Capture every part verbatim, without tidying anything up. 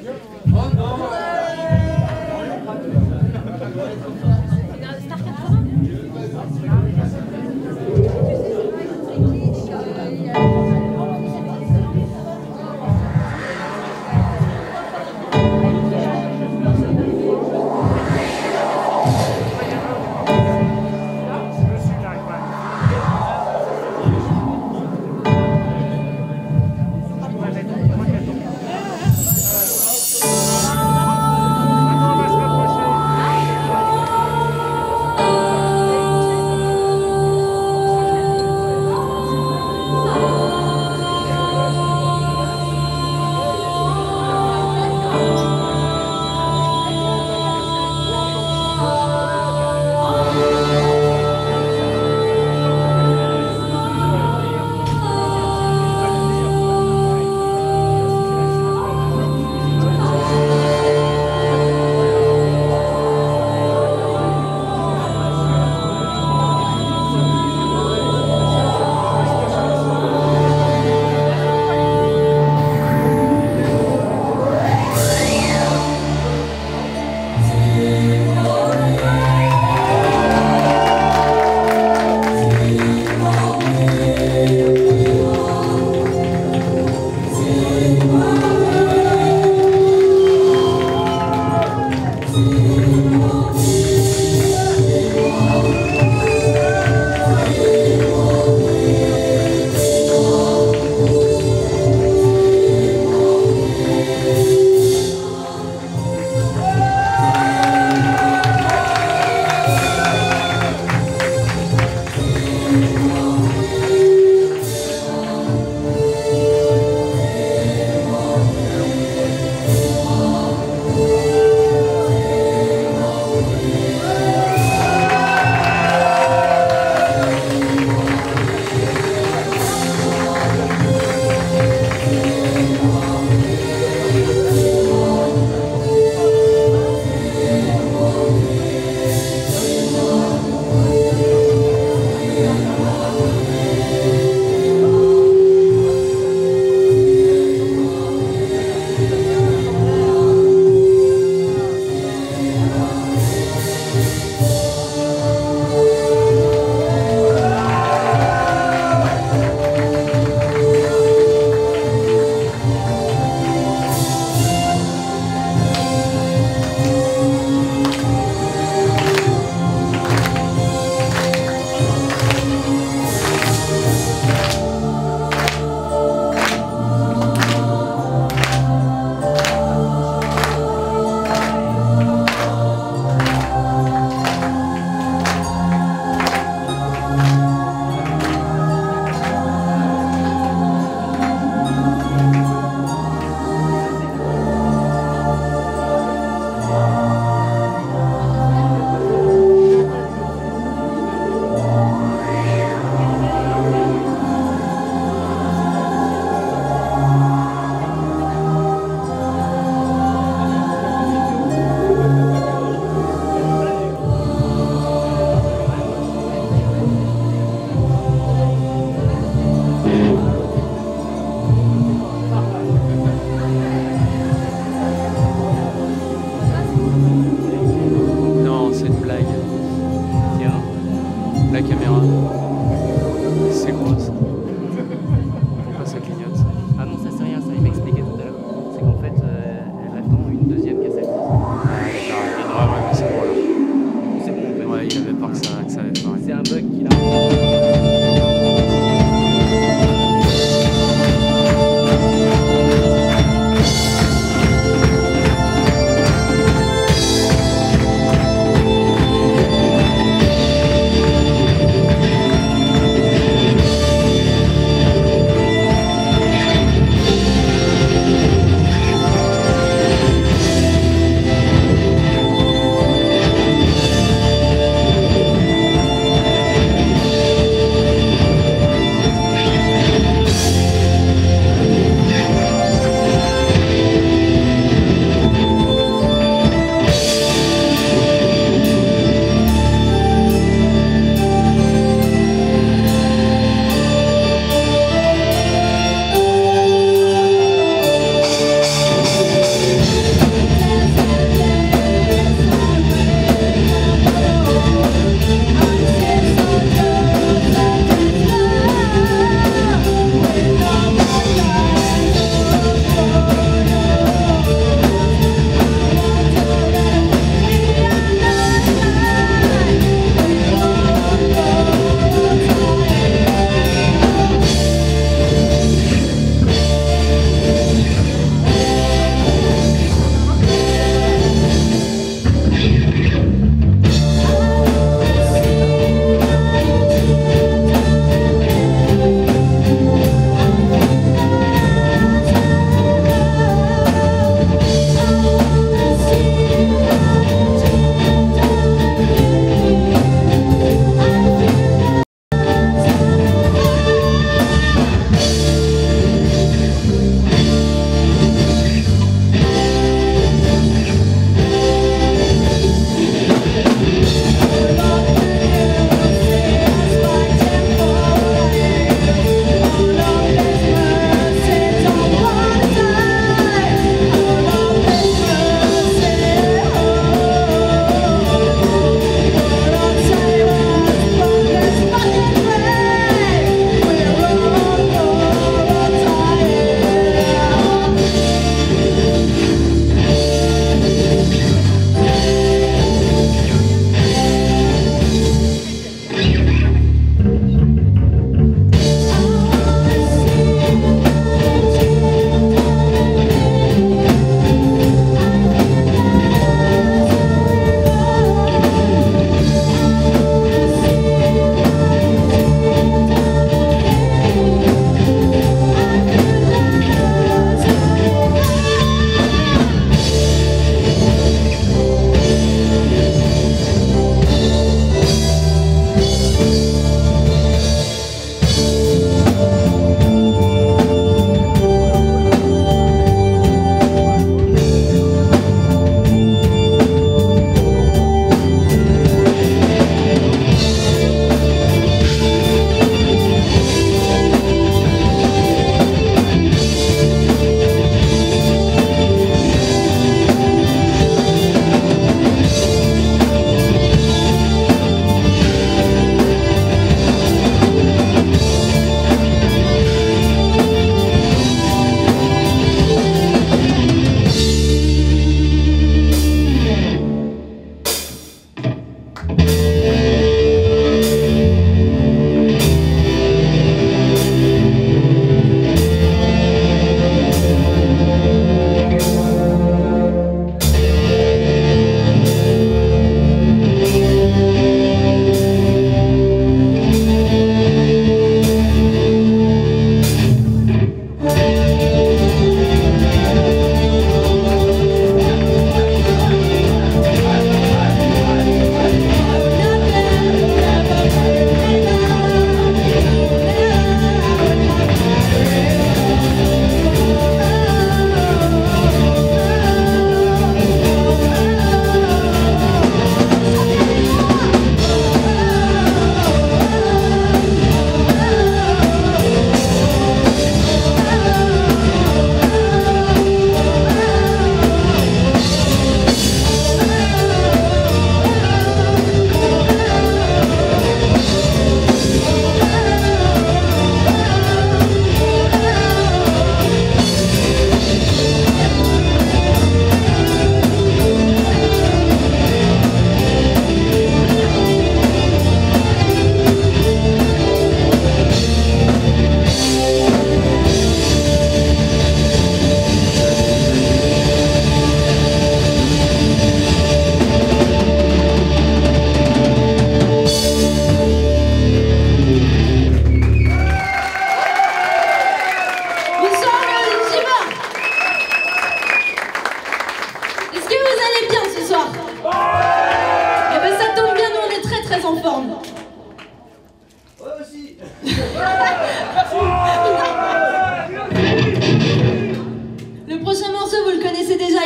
Let's go.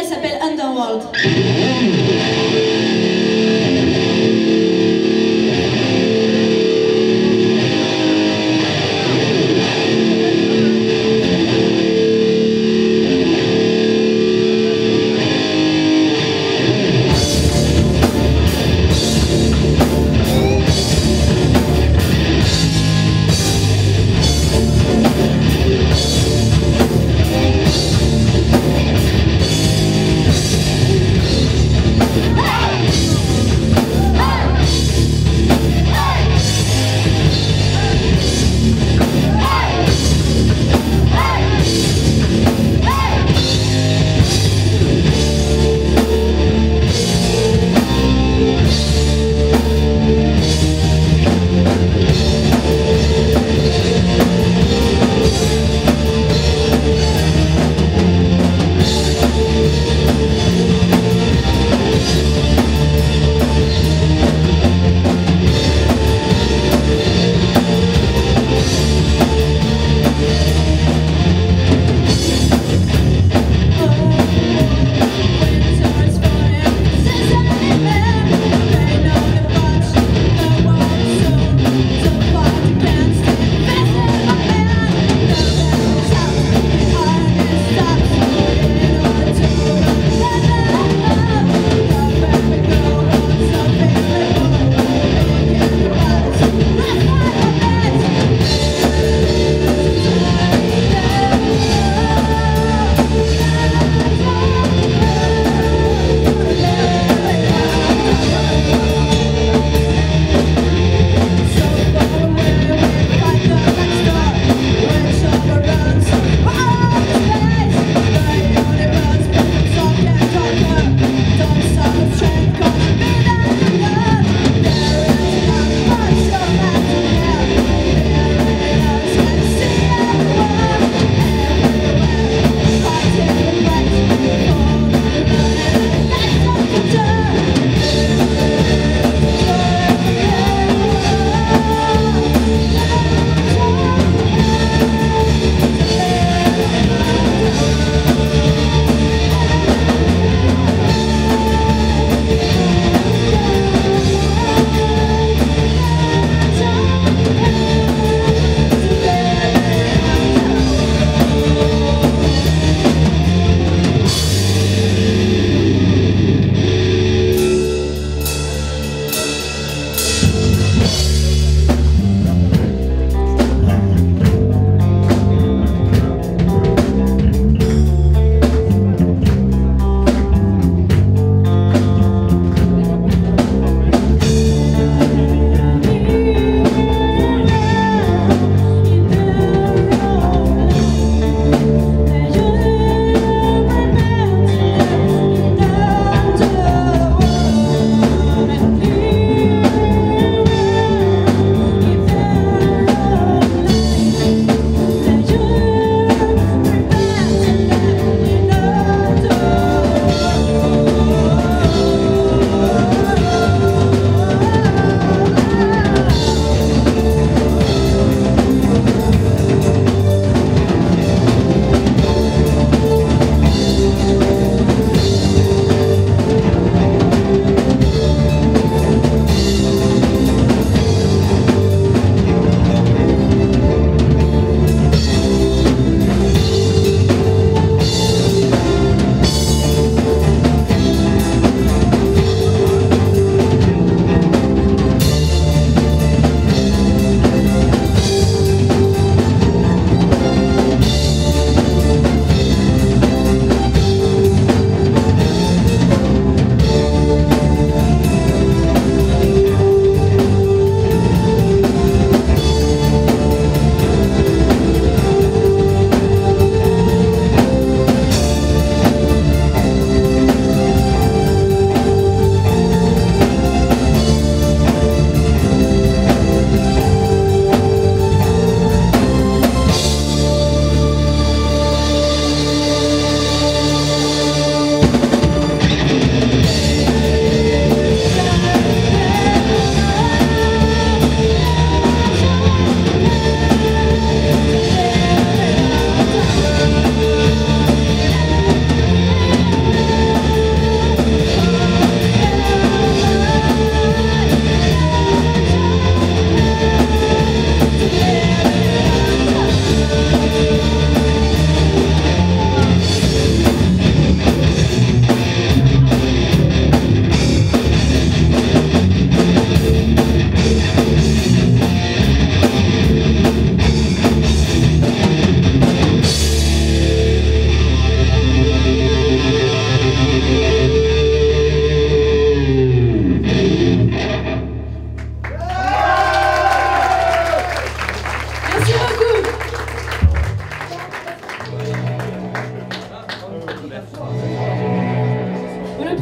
elle s'appelle Underworld. Ah!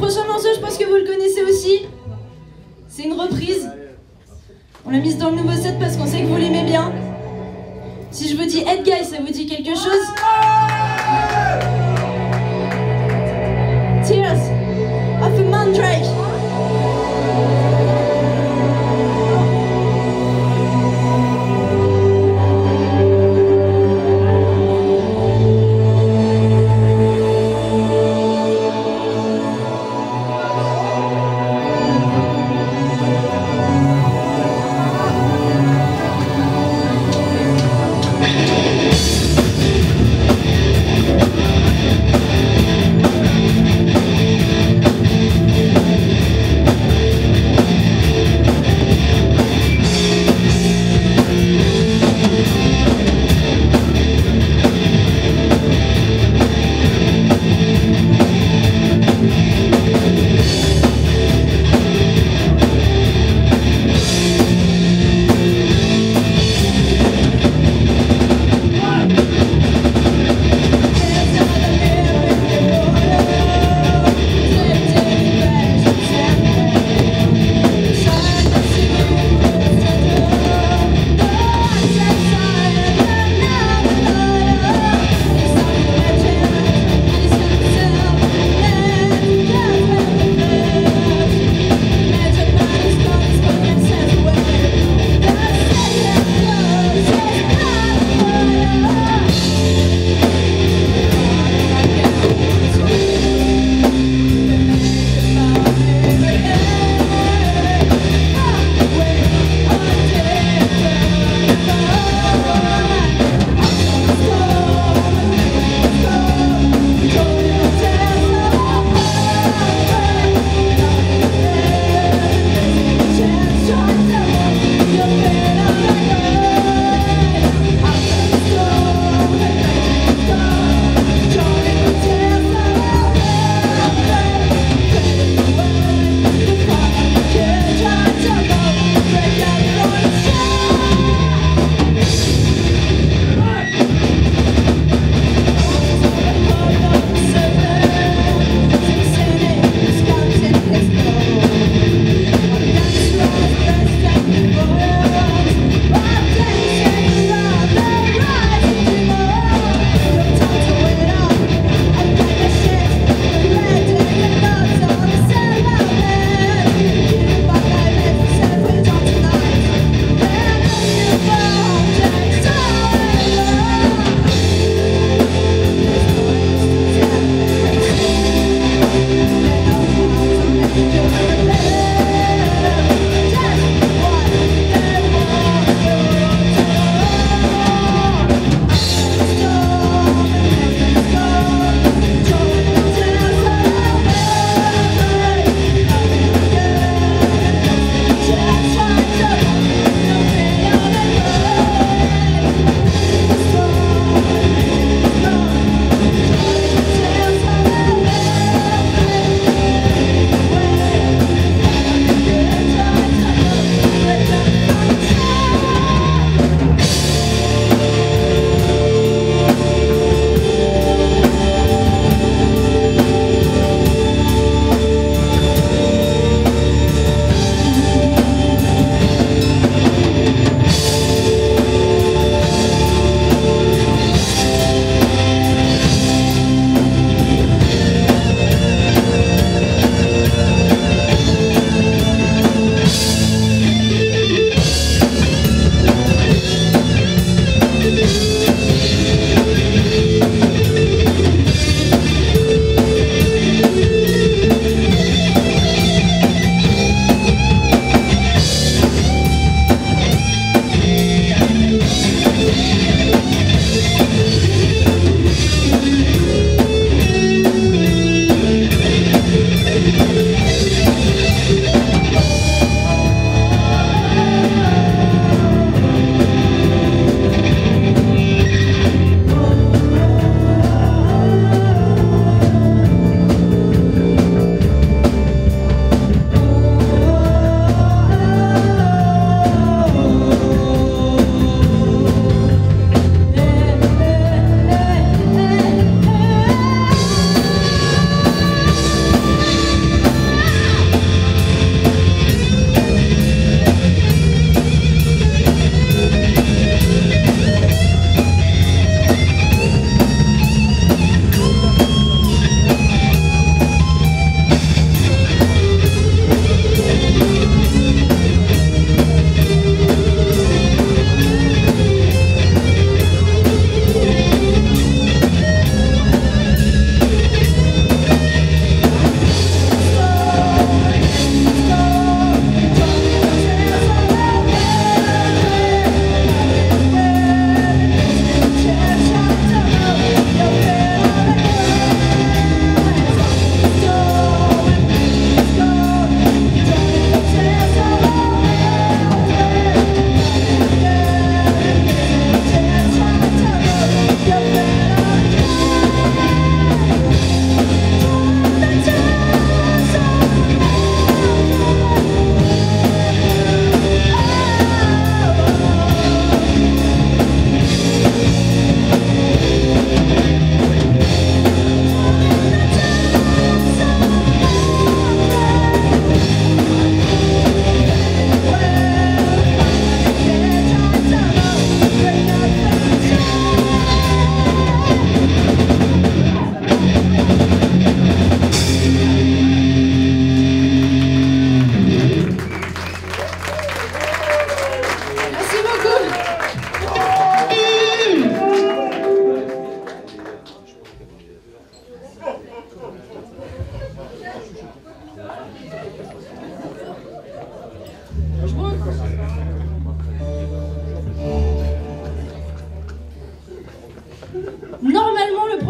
prochain morceau, je pense que vous le connaissez aussi. C'est une reprise. On l'a mise dans le nouveau set parce qu'on sait que vous l'aimez bien. Si je vous dis Edguy, ça vous dit quelque chose? Tears of a Mandrake. Yeah.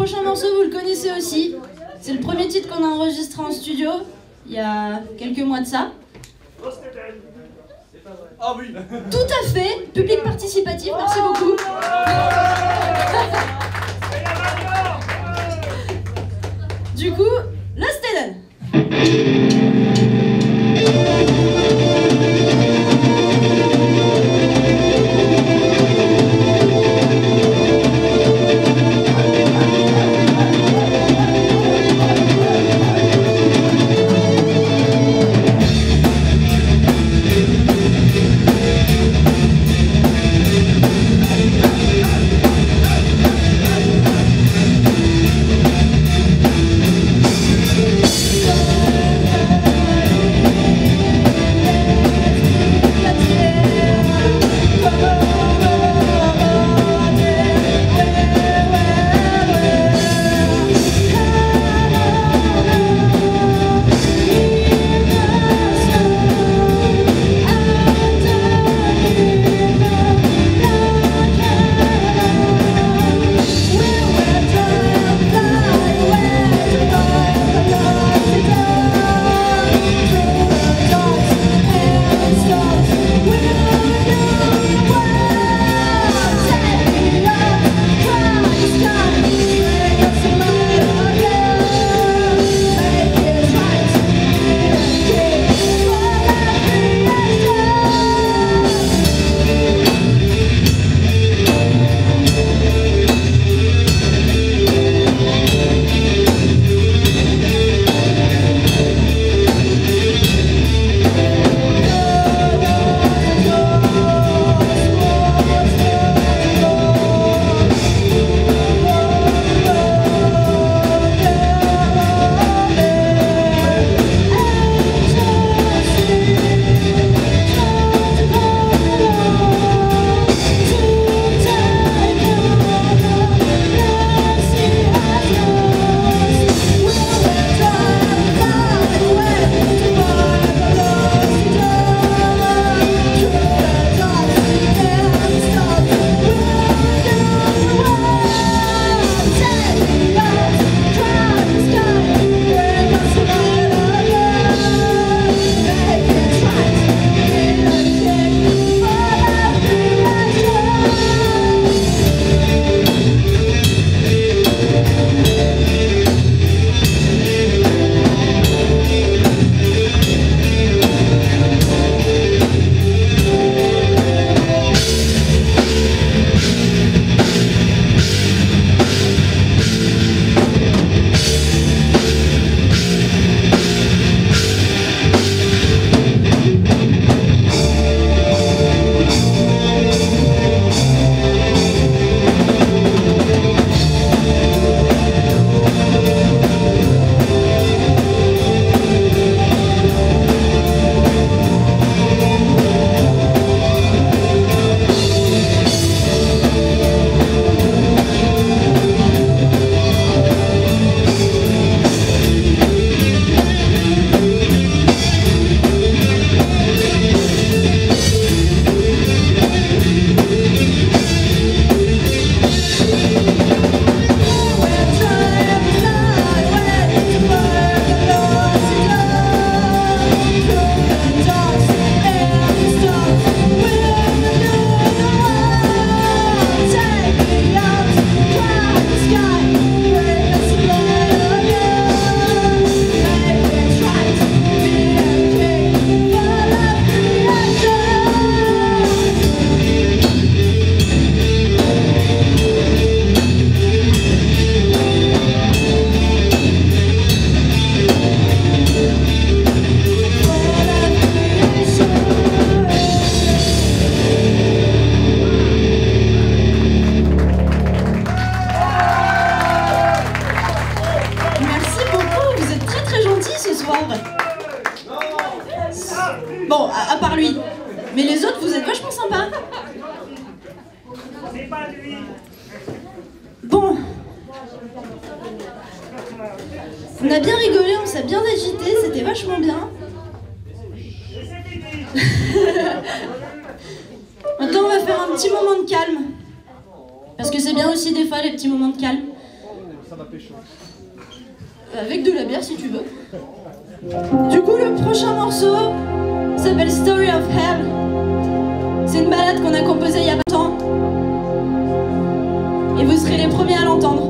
prochain morceau, vous le connaissez aussi. C'est le premier titre qu'on a enregistré en studio, il y a quelques mois de ça. Ah oui. Tout à fait, public participatif, merci beaucoup. Du coup, le Steden. On a bien rigolé, on s'est bien agité, c'était vachement bien. Maintenant on va faire un petit moment de calme. Parce que c'est bien aussi des fois les petits moments de calme. ça va pécho. Avec de la bière si tu veux. Du coup, le prochain morceau s'appelle Story of Hell. C'est une balade qu'on a composée il y a pas longtemps. Et vous serez les premiers à l'entendre.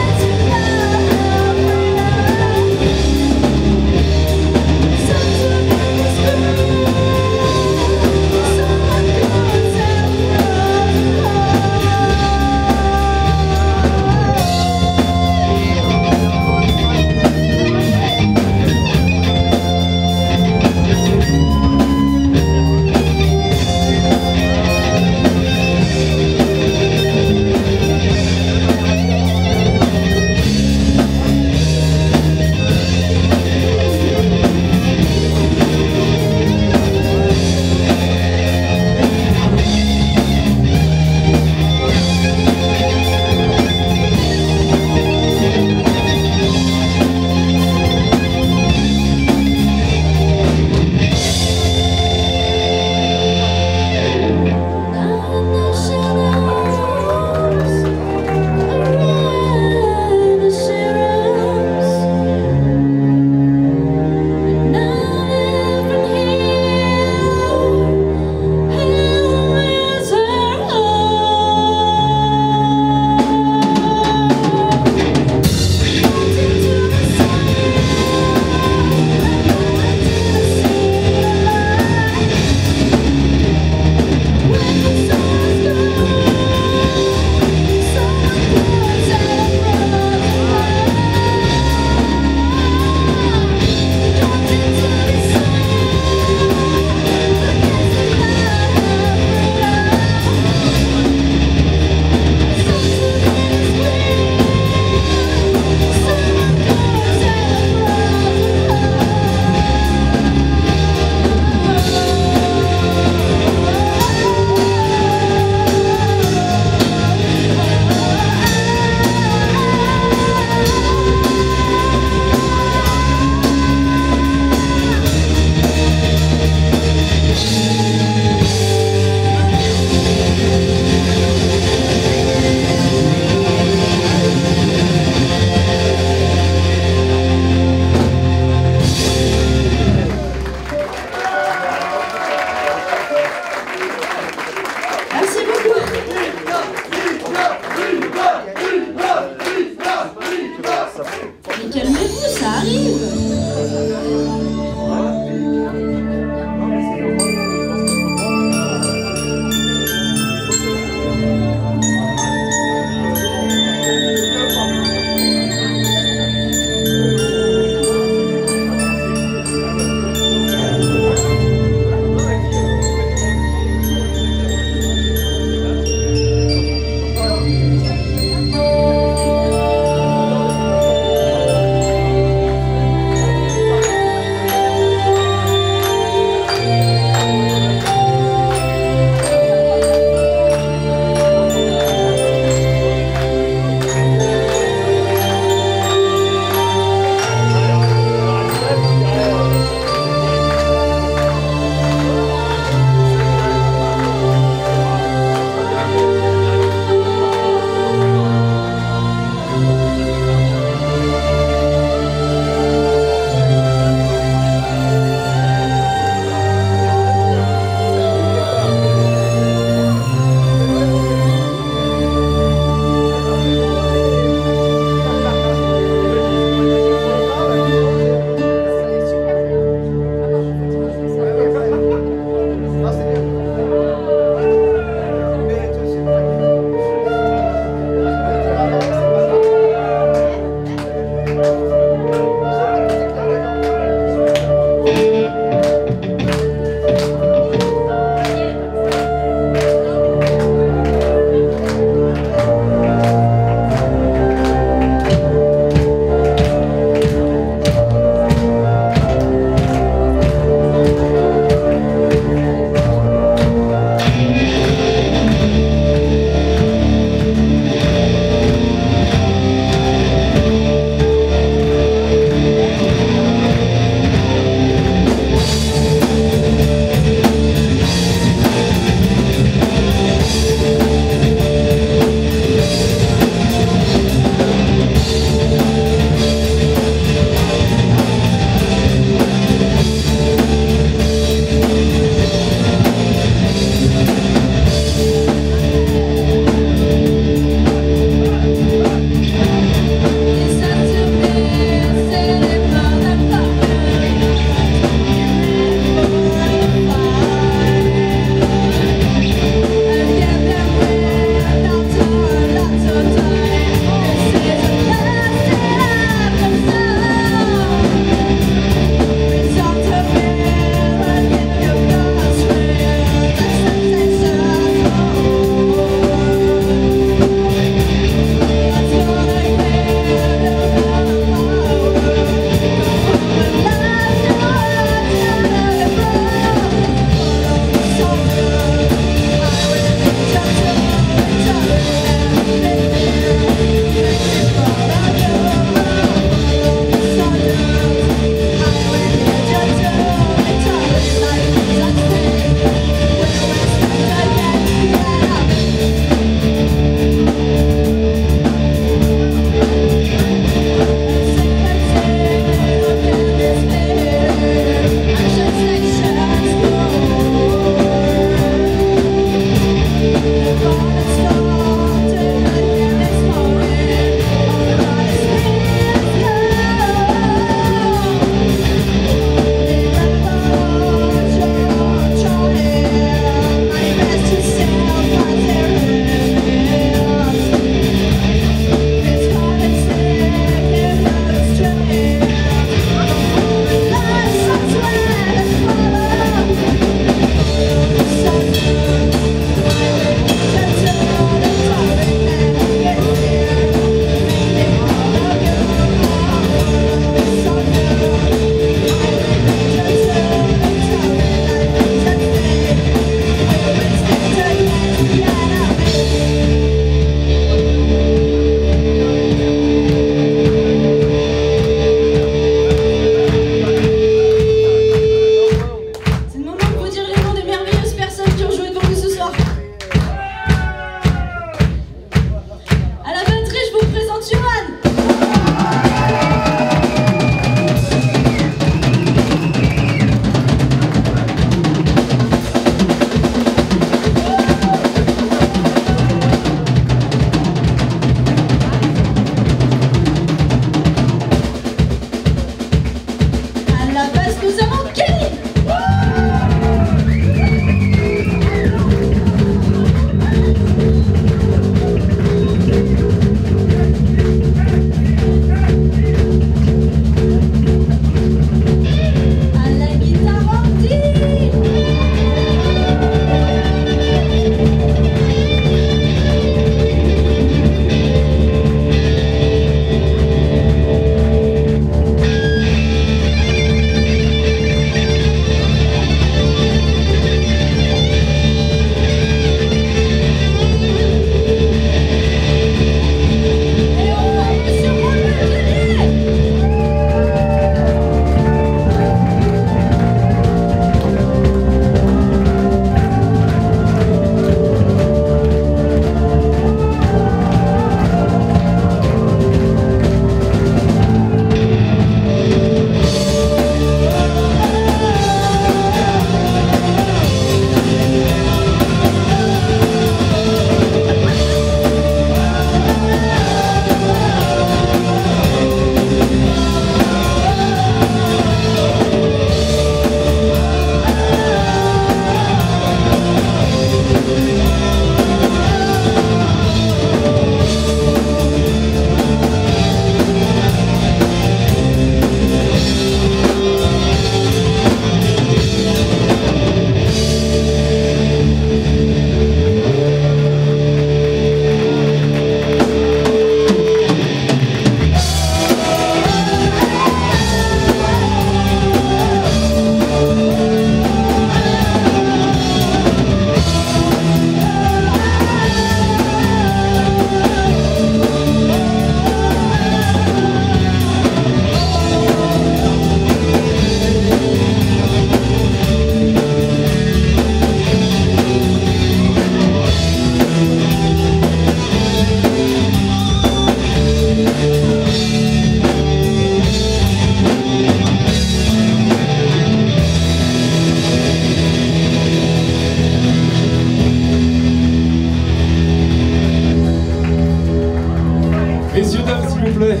connaît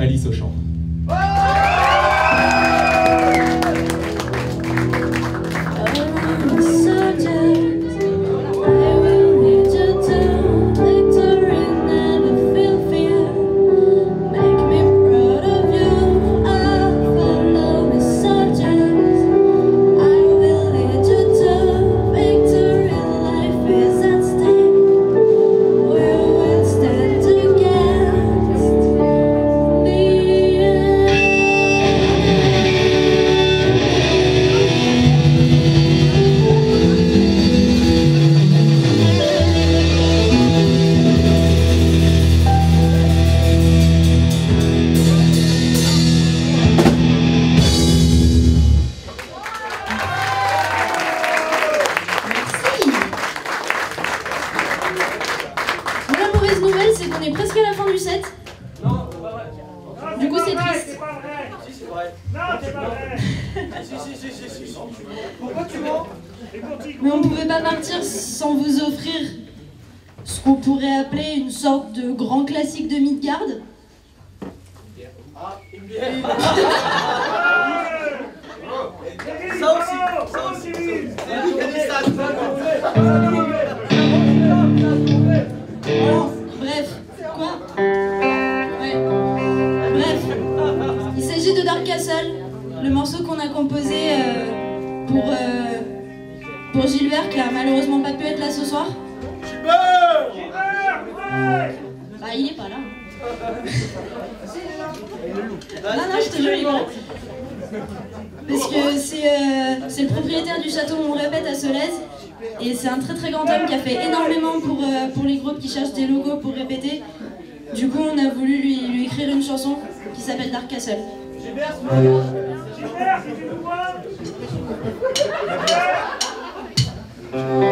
Alice au chant. Mais on ne pouvait pas partir sans vous offrir ce qu'on pourrait appeler une sorte de grand classique de Midgard. Ah, une bière. Ça aussi, ça aussi. Bref, quoi? Ouais. Bref, il s'agit de Dark Castle, le morceau qu'on a composé euh, pour... Euh, Pour Gilbert qui a malheureusement pas pu être là ce soir. Gilbert, Gilbert, ouais. Bah il est pas là. Non non je te jure il est pas là. Parce que c'est euh, le propriétaire du château on répète à Solez. Et c'est un très très grand homme qui a fait énormément pour, euh, pour les groupes qui cherchent des logos pour répéter. Du coup on a voulu lui, lui écrire une chanson qui s'appelle Dark Castle. Gilbert, Gilbert, si tu nous vois. Thank you.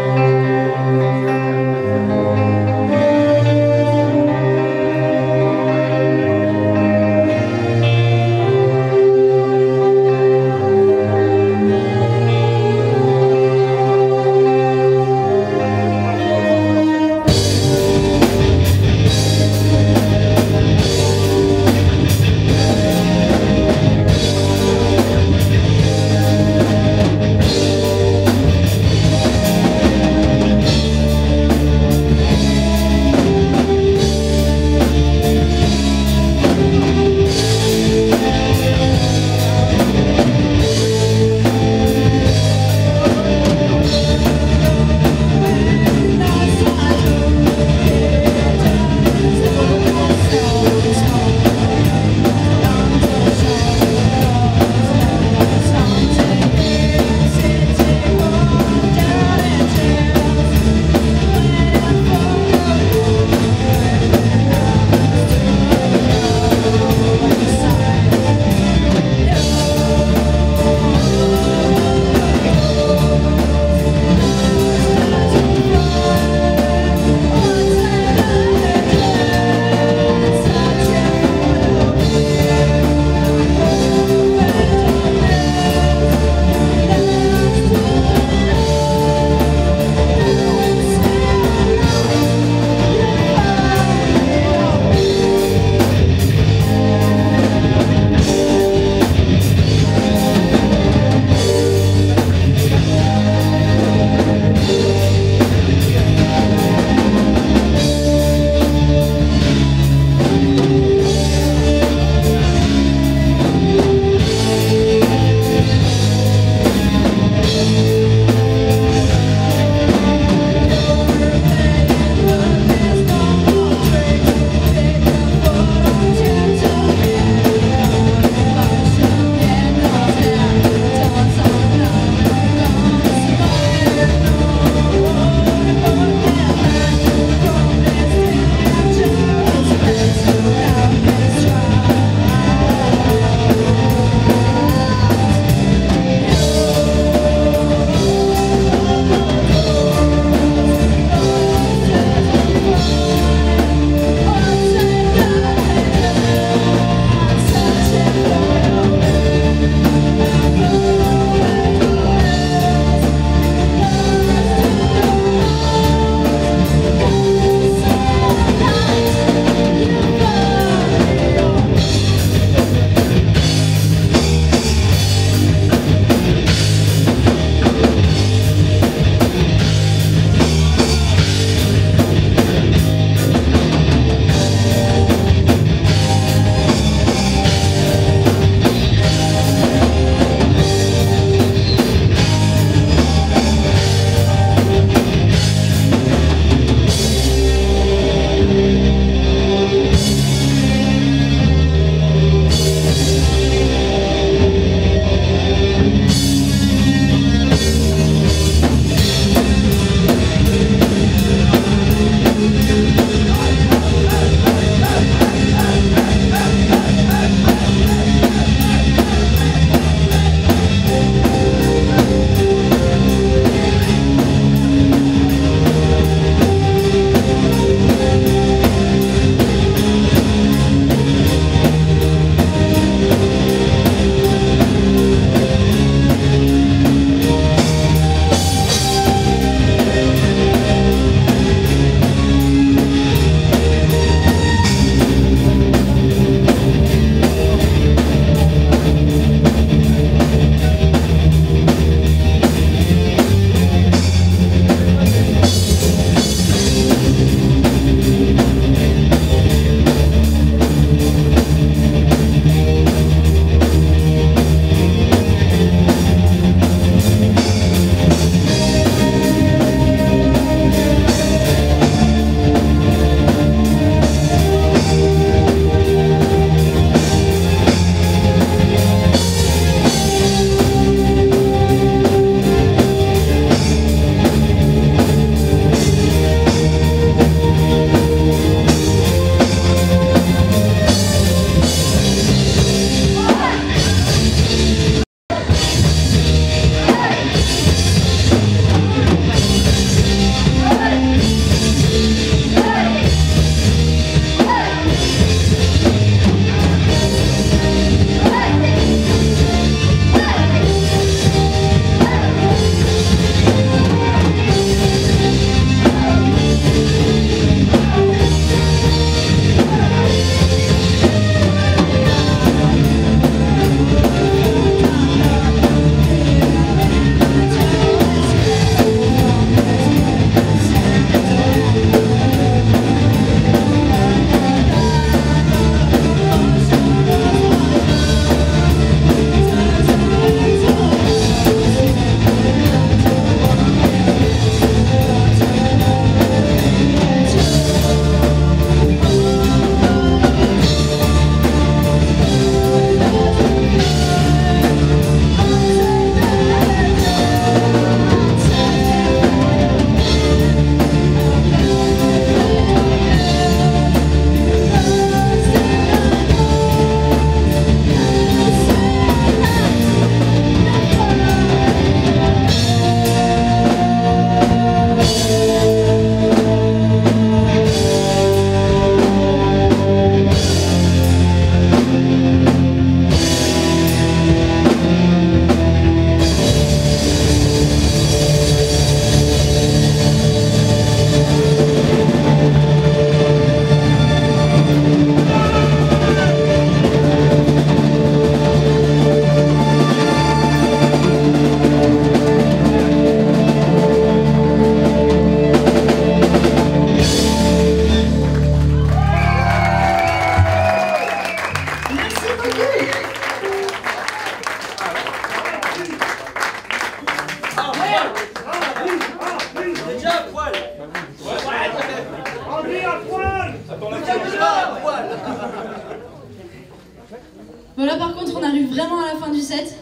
arrive vraiment à la fin du set.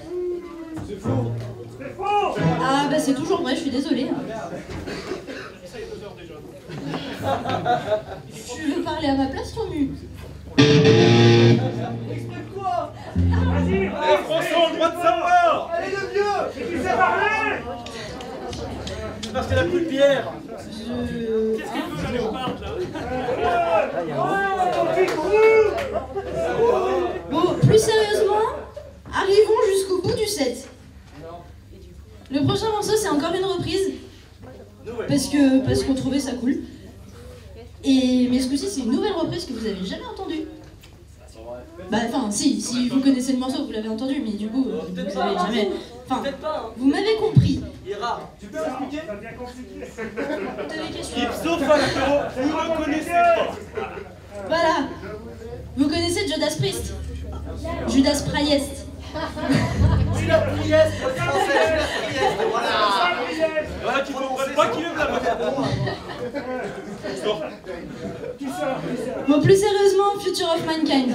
C'est faux. C'est faux. Ah bah c'est toujours vrai, je suis désolée. Ça y est, deux heures déjà. Tu veux parler à ma place, Tomu? Explique quoi? Vas-y. Les Français ont le droit de savoir. Allez le vieux. Tu sais parler? Parce qu'elle a plus de bière. Je... Qu'est-ce qu'elle ah, veut la léoparde là? Bon, plus sérieusement, arrivons jusqu'au bout du set. Le prochain morceau, c'est encore une reprise. Parce que parce qu'on trouvait ça cool. Et mais ce coup-ci, c'est une nouvelle reprise que vous avez jamais entendue. Bah enfin, si, si vous connaissez le morceau, vous l'avez entendu, mais du coup, vous l'avez jamais. Enfin, vous m'avez compris. Ira, tu peux expliquer? Ça devient compliqué. Vous avez question. Ipso facto, vous reconnaissez. Voilà. Vous connaissez Judas Priest? Judas Priest. Judas Priest, français. Voilà. Tu comprends pas qui veut la bonne. Bon, plus sérieusement, Future of Mankind.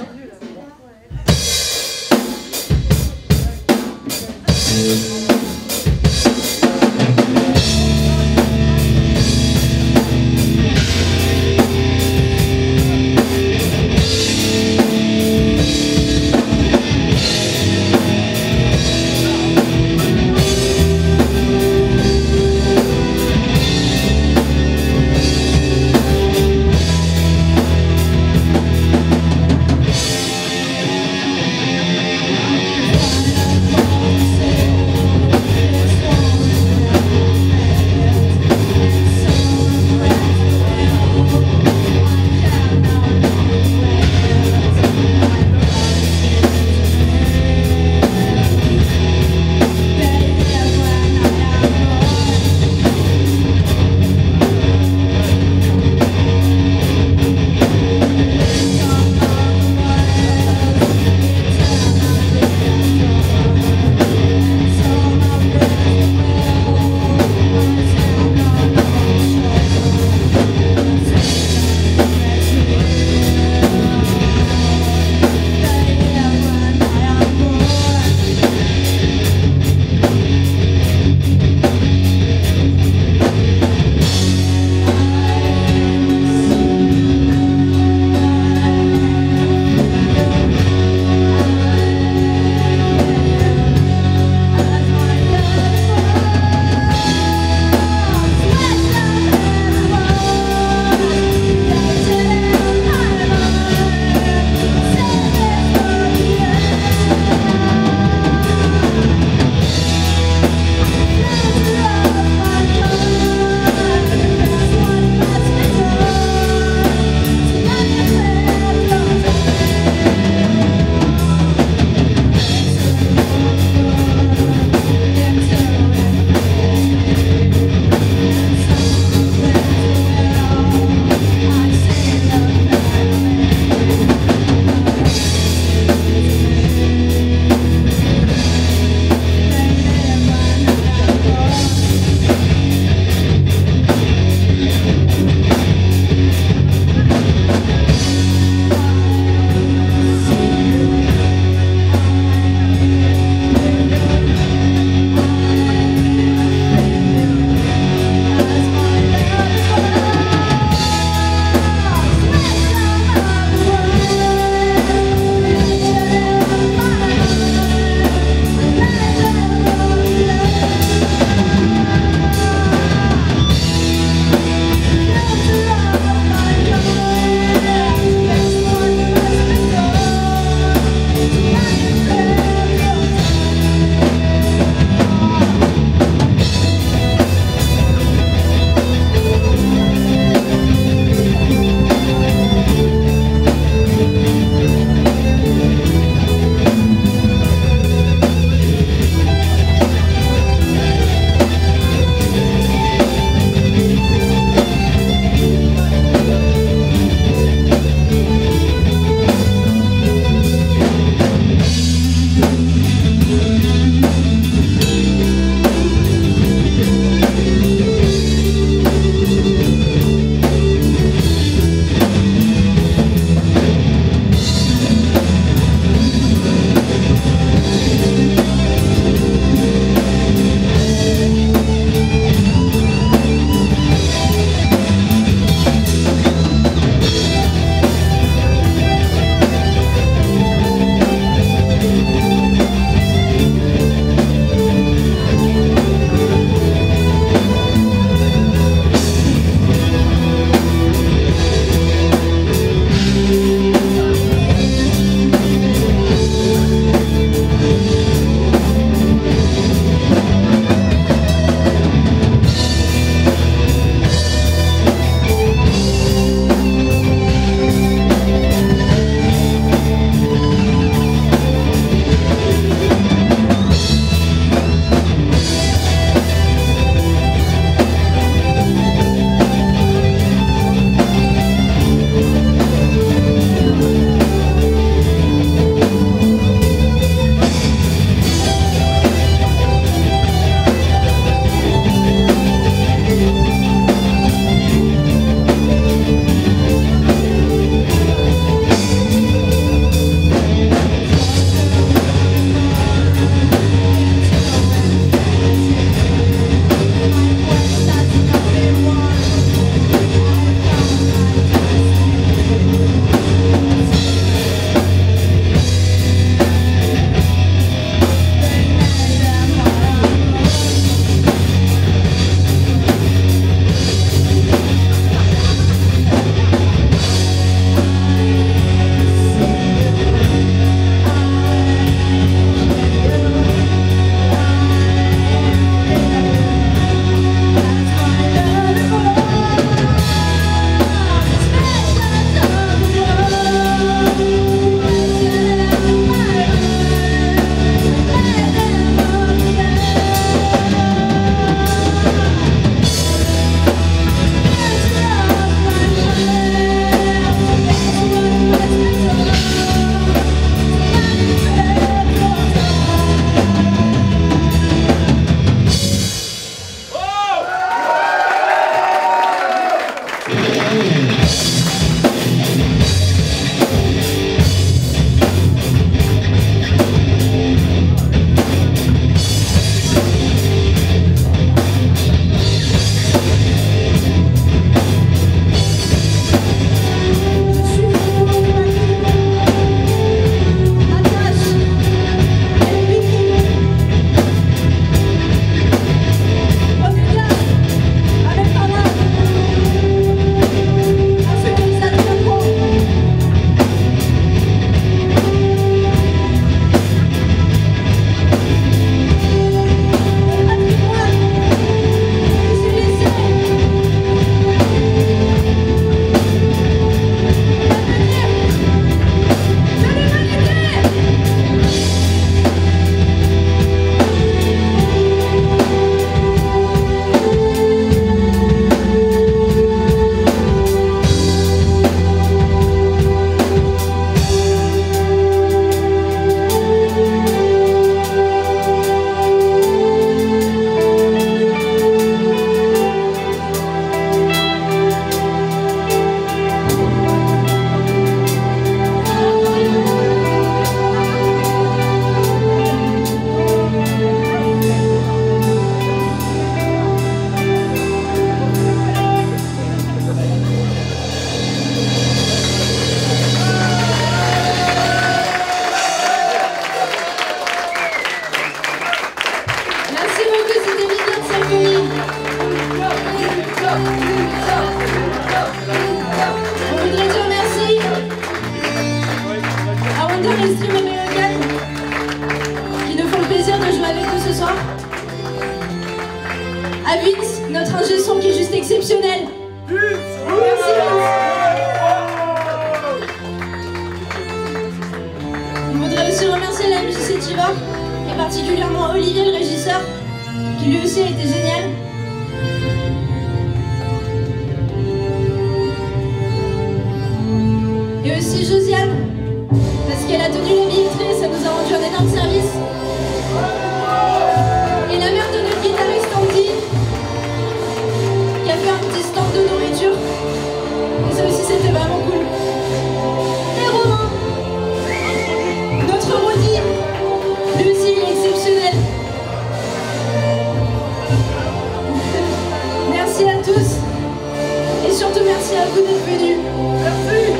Merci à vous d'être venus. Merci.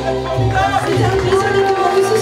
C'est un plaisir de vous voir.